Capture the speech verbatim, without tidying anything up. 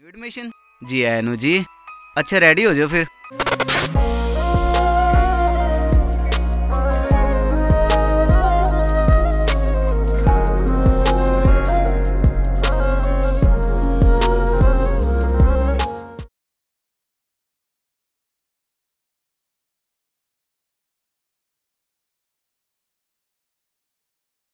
New admission जी है अनु जी। अच्छा ready हो जाओ फिर।